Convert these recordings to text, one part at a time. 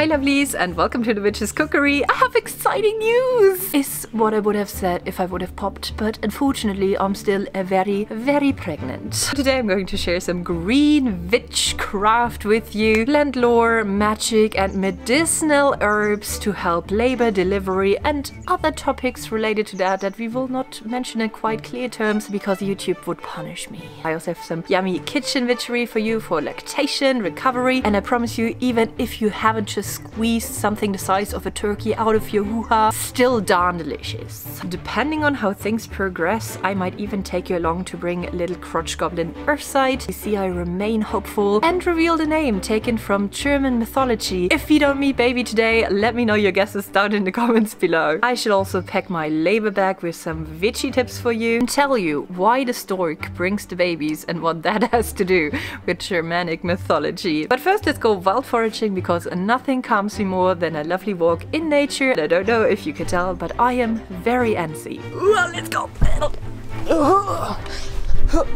Hi lovelies and welcome to the Witch's Cookery. I have exciting news! Is what I would have said if I would have popped, but unfortunately I'm still very, very pregnant. Today I'm going to share some green witchcraft with you, plant lore, magic and medicinal herbs to help labor, delivery and other topics related to that we will not mention in quite clear terms because YouTube would punish me. I also have some yummy kitchen witchery for you for lactation, recovery, and I promise you, even if you haven't just squeeze something the size of a turkey out of your hoo-ha, still darn delicious. Depending on how things progress, I might even take you along to bring little crotch goblin Earthside. You see, I remain hopeful and reveal the name taken from German mythology. If you don't meet baby today, let me know your guesses down in the comments below. I should also pack my labor bag with some witchy tips for you and tell you why the stork brings the babies and what that has to do with Germanic mythology. But first, let's go wild foraging because nothing calms me more than a lovely walk in nature. I don't know if you can tell, but I am very antsy. Well, let's go!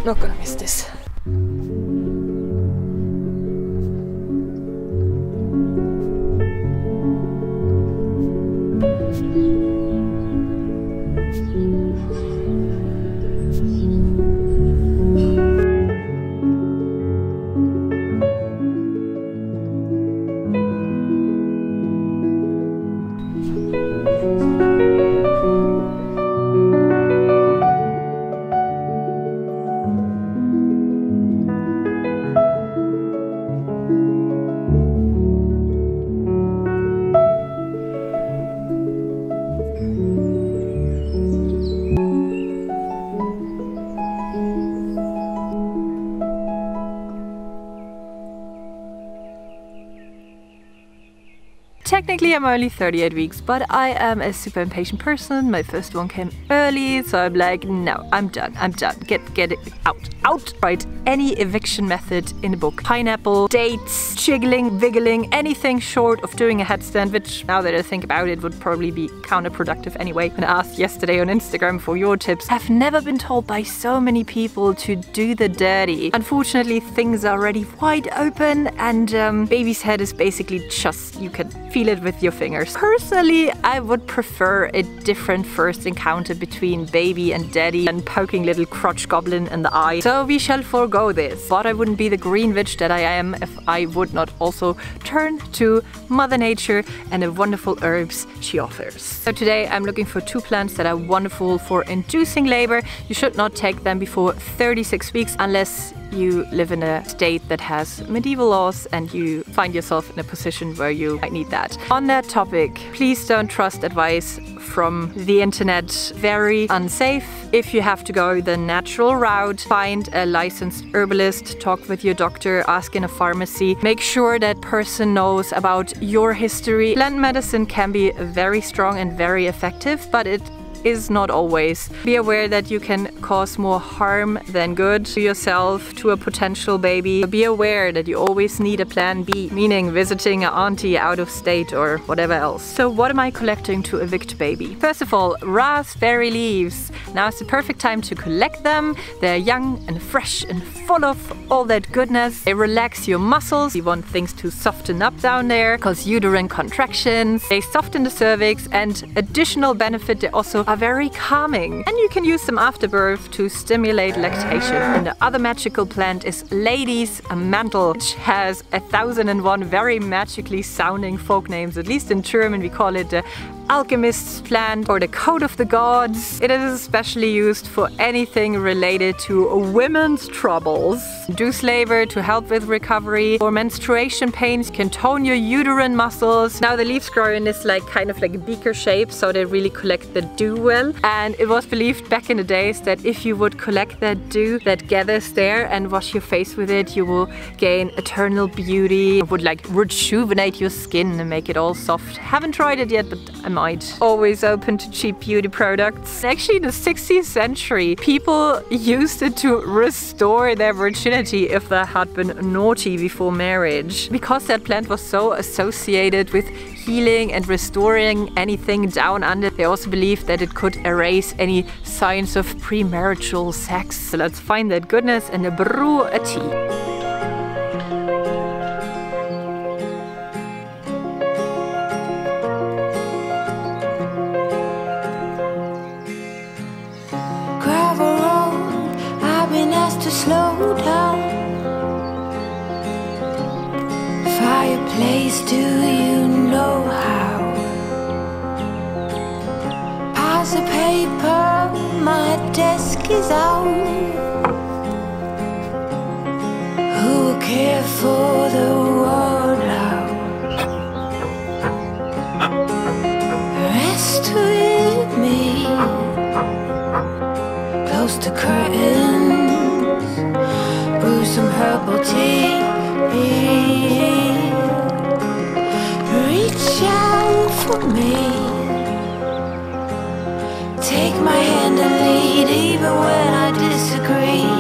Not gonna miss this. Technically, I'm only 38 weeks, but I am a super impatient person. My first one came early, so I'm like, no, I'm done. Get it out. Right, any eviction method in the book. Pineapple, dates, jiggling, wiggling, anything short of doing a headstand, which now that I think about it would probably be counterproductive anyway. When I asked yesterday on Instagram for your tips, I've never been told by so many people to do the dirty. Unfortunately, things are already wide open and baby's head is basically just, you can feel it with your fingers. Personally, I would prefer a different first encounter between baby and daddy and poking little crotch goblin in the eye. So we shall forego this. But I wouldn't be the green witch that I am if I would not also turn to Mother Nature and the wonderful herbs she offers. So today I'm looking for two plants that are wonderful for inducing labor. You should not take them before 36 weeks unless you live in a state that has medieval laws and you find yourself in a position where you might need that. On that topic, please don't trust advice from the internet. Very unsafe. If you have to go the natural route, find a licensed herbalist, talk with your doctor, ask in a pharmacy, make sure that person knows about your history. Plant medicine can be very strong and very effective, but it is not always. Be aware that you can cause more harm than good to yourself, to a potential baby. Be aware that you always need a plan B, meaning visiting an auntie out of state or whatever else. So what am I collecting to evict baby? First of all, raspberry leaves. Now is the perfect time to collect them. They're young and fresh and full of all that goodness. They relax your muscles. You want things to soften up down there, cause uterine contractions. They soften the cervix, and additional benefit, they also are very calming, and you can use them after birth to stimulate lactation. And the other magical plant is lady's mantle, which has 1001 very magically sounding folk names. At least in German we call it the alchemist's plant or the coat of the gods. It is especially used for anything related to women's troubles. Induce labor to help with recovery or menstruation pains. You can tone your uterine muscles. Now the leaves grow in this like kind of like a beaker shape, so they really collect the dew well. And it was believed back in the days that if you would collect that dew that gathers there and wash your face with it, you will gain eternal beauty. It would like rejuvenate your skin and make it all soft. Haven't tried it yet, but I'm might. Always open to cheap beauty products. Actually, in the 16th century, people used it to restore their virginity if they had been naughty before marriage. Because that plant was so associated with healing and restoring anything down under, they also believed that it could erase any signs of premarital sex. So let's find that goodness and brew a tea. is out. Who care for the world now? Rest with me. Close the curtains. Brew some herbal tea. Reach out for me. Take my hand and lead, even when I disagree.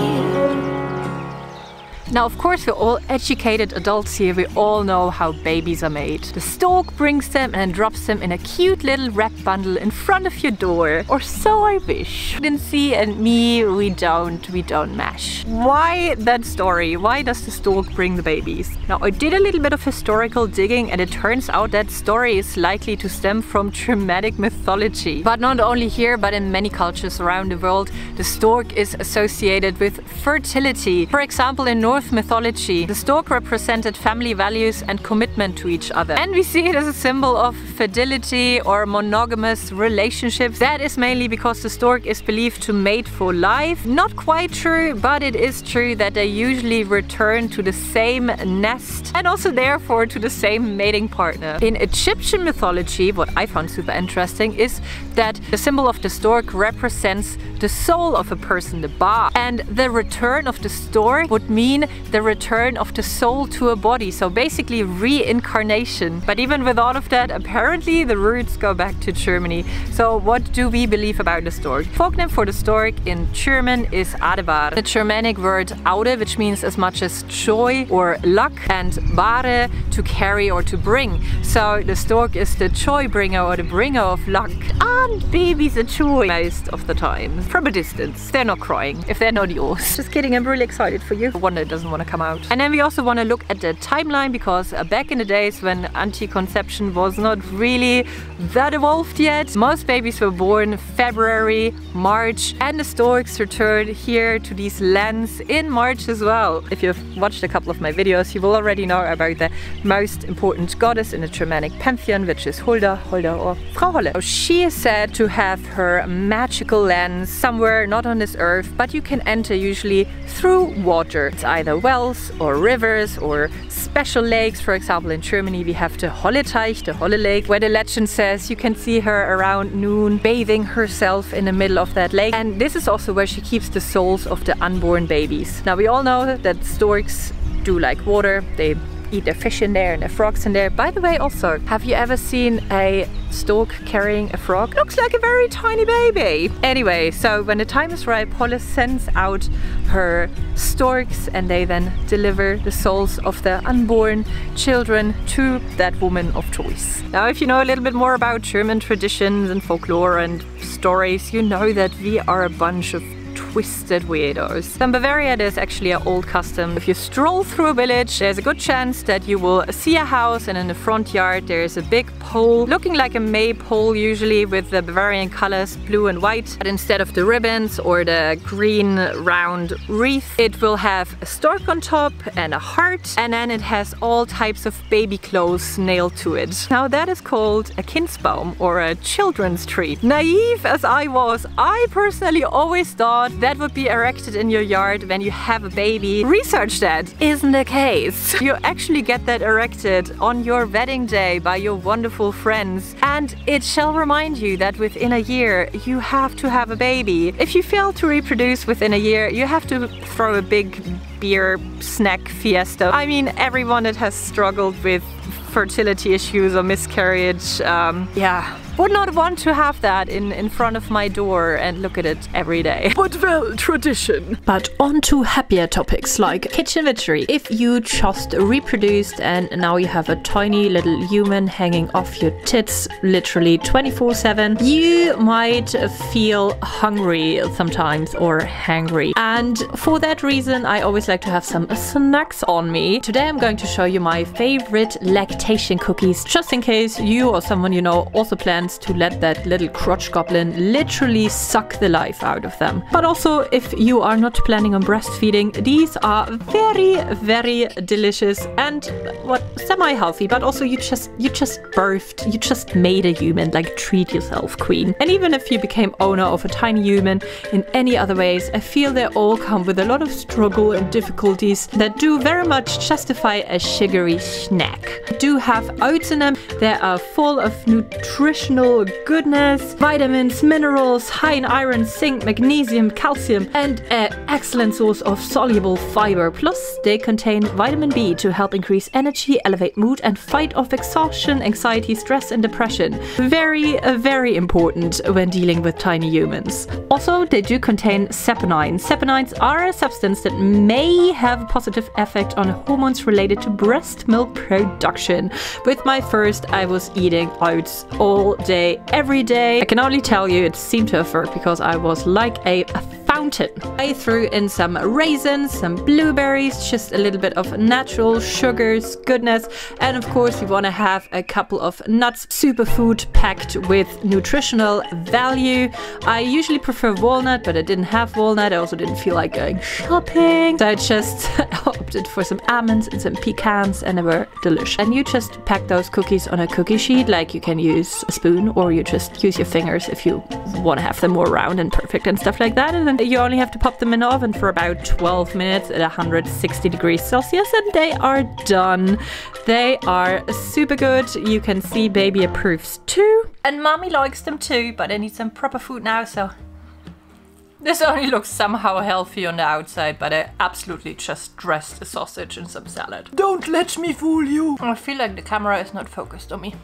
Now, of course, we're all educated adults here. We all know how babies are made. The stork brings them and drops them in a cute little wrap bundle in front of your door. Or so I wish. Lindsay and me, we don't mesh. Why that story? Why does the stork bring the babies? Now, I did a little bit of historical digging, and it turns out that story is likely to stem from Germanic mythology. But not only here, but in many cultures around the world, the stork is associated with fertility. For example, in Norse mythology, the stork represented family values and commitment to each other. And we see it as a symbol of fidelity or monogamous relationships. That is mainly because the stork is believed to mate for life. Not quite true, but it is true that they usually return to the same nest and also therefore to the same mating partner. In Egyptian mythology, what I found super interesting is that the symbol of the stork represents the soul of a person, the ba, and the return of the stork would mean the return of the soul to a body, so basically reincarnation. But even with all of that, apparently the roots go back to Germany. So what do we believe about the stork? Folkname for the stork in German is adebar. The Germanic word aude, which means as much as joy or luck, and bare, to carry or to bring. So the stork is the joy bringer or the bringer of luck. Aren't babies a joy most of the time? From a distance. They're not crying if they're not yours. Just kidding, I'm really excited for you. The one that doesn't want to come out. And then we also want to look at the timeline, because back in the days when anti-conception was not really that evolved yet, most babies were born February, March, and the storks returned here to these lands in March as well. If you've watched a couple of my videos, you will already know about the most important goddess in the Germanic pantheon, which is Hulda, or Frau Holle. So she is said to have her magical lands somewhere not on this earth, but you can enter usually through water. It's either wells or rivers or special lakes. For example, in Germany we have the Holleteich, the Holle Lake, where the legend says you can see her around noon bathing herself in the middle of that lake. And this is also where she keeps the souls of the unborn babies. Now, we all know that storks do like water. They eat their fish in there and their frogs in there. By the way, also, have you ever seen a stork carrying a frog? Looks like a very tiny baby. Anyway, so when the time is ripe, Holle sends out her storks, and they then deliver the souls of the unborn children to that woman of choice. Now, if you know a little bit more about German traditions and folklore and stories, you know that we are a bunch of twisted weirdos. So in Bavaria, there's actually an old custom. If you stroll through a village, there's a good chance that you will see a house, and in the front yard there is a big pole, looking like a maypole usually, with the Bavarian colors blue and white. But instead of the ribbons or the green round wreath, it will have a stork on top and a heart, and then it has all types of baby clothes nailed to it. Now, that is called a Kindsbaum, or a children's tree. Naive as I was, I personally always thought that would be erected in your yard when you have a baby. Research that isn't the case. You actually get that erected on your wedding day by your wonderful friends, and it shall remind you that within a year you have to have a baby. If you fail to reproduce within a year, you have to throw a big beer snack fiesta. I mean, everyone that has struggled with fertility issues or miscarriage, yeah, would not want to have that in front of my door and look at it every day. But well, tradition. But on to happier topics like kitchen witchery. If you just reproduced and now you have a tiny little human hanging off your tits literally 24/7, you might feel hungry sometimes, or hangry. And for that reason, I always like to have some snacks on me. Today I'm going to show you my favorite lactation imitation cookies, just in case you or someone you know also plans to let that little crotch goblin literally suck the life out of them. But also, if you are not planning on breastfeeding, these are very, very delicious and what semi-healthy, but also you just birthed, you just made a human. Like, treat yourself, queen. And even if you became owner of a tiny human in any other ways, I feel they all come with a lot of struggle and difficulties that do very much justify a sugary snack. They do have oats in them. They are full of nutritional goodness, vitamins, minerals, high in iron, zinc, magnesium, calcium, and an excellent source of soluble fiber. Plus, they contain vitamin B to help increase energy, elevate mood, and fight off exhaustion, anxiety, stress, and depression. Very, very important when dealing with tiny humans. Also, they do contain saponins. Saponins are a substance that may have a positive effect on hormones related to breast milk production. With my first, I was eating oats all day, every day. I can only tell you it seemed to have worked because I was like a fountain. I threw in some raisins, some blueberries, just a little bit of natural sugars, goodness, and of course you want to have a couple of nuts, superfood packed with nutritional value. I usually prefer walnut, but I didn't have walnut. I also didn't feel like going shopping, so I just opted for some almonds and some pecans, and they were delicious. And you just pack those cookies on a cookie sheet. Like, you can use a spoon or you just use your fingers if you want to have them more round and perfect and stuff like that. And then you only have to pop them in the oven for about 12 minutes at 160 degrees Celsius and they are done. They are super good. You can see baby approves too. And mommy likes them too, but I need some proper food now, so this only looks somehow healthy on the outside, but I absolutely just dressed a sausage in some salad. Don't let me fool you! I feel like the camera is not focused on me.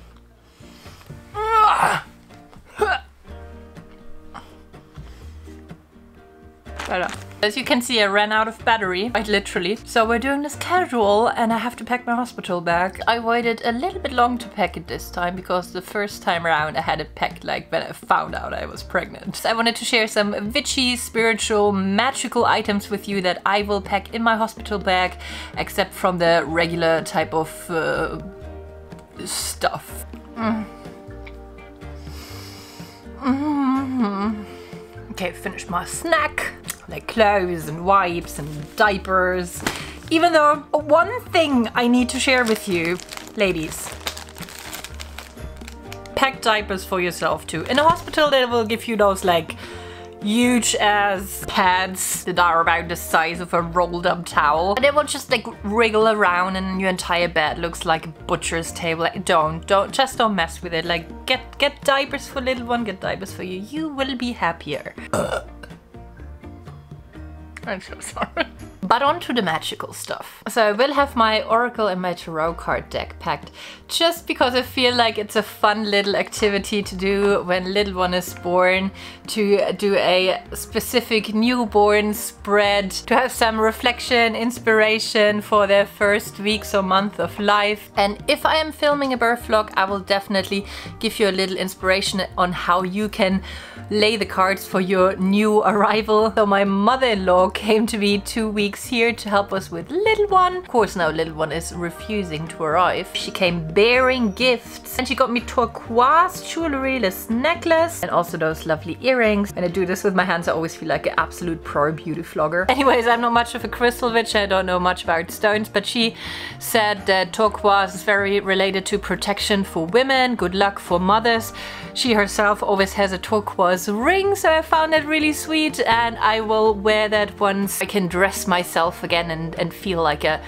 Better. As you can see, I ran out of battery, quite literally. So we're doing this casual and I have to pack my hospital bag. I waited a little bit long to pack it this time because the first time around I had it packed like when I found out I was pregnant. So I wanted to share some witchy, spiritual, magical items with you that I will pack in my hospital bag, except from the regular type of stuff. Okay, finished my snack. Like clothes and wipes and diapers. Even though one thing I need to share with you, ladies, pack diapers for yourself too. In a hospital they will give you those like huge ass pads that are about the size of a rolled up towel. And they will just like wriggle around and your entire bed looks like a butcher's table. Like, just don't mess with it. Like get diapers for little one, get diapers for you. You will be happier. I'm so sorry. But on to the magical stuff. So I will have my oracle and my tarot card deck packed just because I feel like it's a fun little activity to do when little one is born, to do a specific newborn spread, to have some reflection, inspiration for their first weeks or month of life. And if I am filming a birth vlog, I will definitely give you a little inspiration on how you can lay the cards for your new arrival. So my mother-in-law came to me 2 weeks here to help us with little one. Of course now little one is refusing to arrive. She came bearing gifts and she got me turquoise jewelry, this necklace, and also those lovely earrings. When I do this with my hands I always feel like an absolute pro beauty vlogger. Anyways, I'm not much of a crystal witch, I don't know much about stones, but she said that turquoise is very related to protection for women, good luck for mothers. She herself always has a turquoise ring, so I found that really sweet and I will wear that once I can dress my myself again and feel like a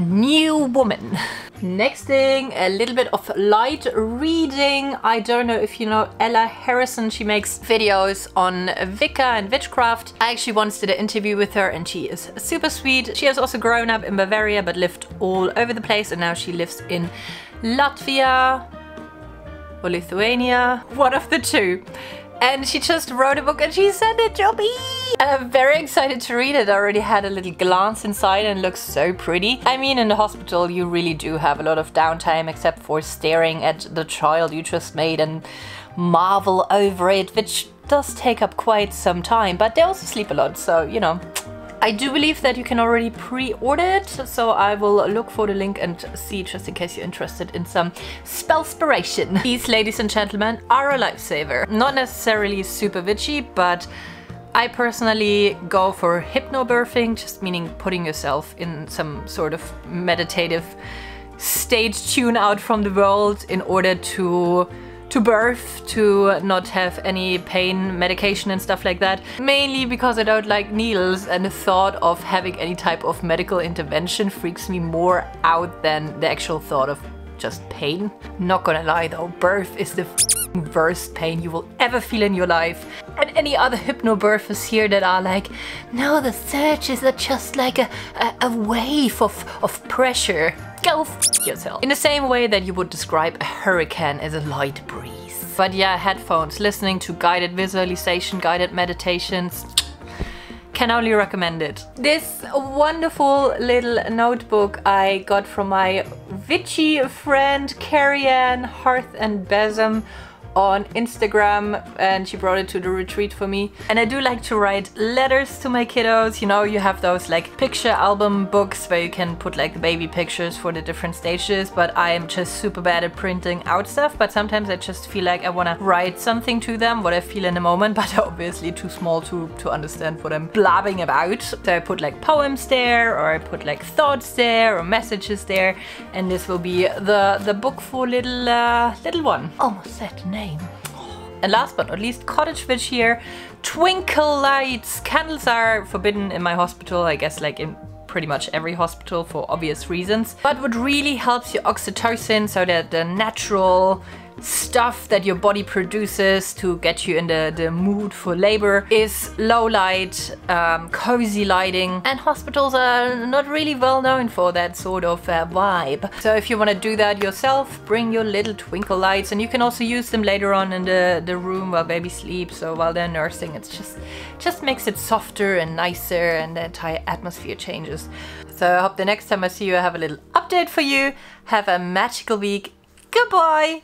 new woman. Next thing, a little bit of light reading. I don't know if you know Ella Harrison. She makes videos on Wicca and witchcraft. I actually once did an interview with her and she is super sweet. She has also grown up in Bavaria but lived all over the place and now she lives in Latvia or Lithuania, one of the two. And she just wrote a book and she sent it to me! I'm very excited to read it. I already had a little glance inside and it looks so pretty. I mean, in the hospital you really do have a lot of downtime except for staring at the child you just made and marvel over it, which does take up quite some time, but they also sleep a lot, so you know, I do believe that you can already pre-order it, so I will look for the link and see, just in case you're interested in some spellspiration. These, ladies and gentlemen, are a lifesaver. Not necessarily super witchy, but I personally go for hypnobirthing, just meaning putting yourself in some sort of meditative state, tune out from the world in order to birth, to not have any pain medication and stuff like that. Mainly because I don't like needles, and the thought of having any type of medical intervention freaks me more out than the actual thought of just pain. Not gonna lie though, birth is the worst pain you will ever feel in your life. And any other hypnobirthers here that are like, no, the surges are just like a wave of pressure. Go f yourself. In the same way that you would describe a hurricane as a light breeze. But yeah, headphones, listening to guided visualization, guided meditations, can only recommend it. This wonderful little notebook I got from my witchy friend Carrie-Anne Hearth and Besom on Instagram, and she brought it to the retreat for me. And I do like to write letters to my kiddos. You know, you have those like picture album books where you can put like the baby pictures for the different stages, but I am just super bad at printing out stuff. But sometimes I just feel like I wanna write something to them, what I feel in the moment, but they're obviously too small to understand what I'm blabbing about. So I put like poems there, or I put like thoughts there, or messages there, and this will be the book for little one. Almost said the name. And last but not least, cottage witch here. Twinkle lights. Candles are forbidden in my hospital, I guess like in pretty much every hospital for obvious reasons. But what really helps your oxytocin, so that the natural stuff that your body produces to get you in the mood for labor, is low light, cozy lighting, and hospitals are not really well known for that sort of vibe. So if you want to do that yourself, bring your little twinkle lights, and you can also use them later on in the room while baby sleeps or while they're nursing. It's just makes it softer and nicer, and the entire atmosphere changes. So I hope the next time I see you I have a little update for you. Have a magical week. Goodbye!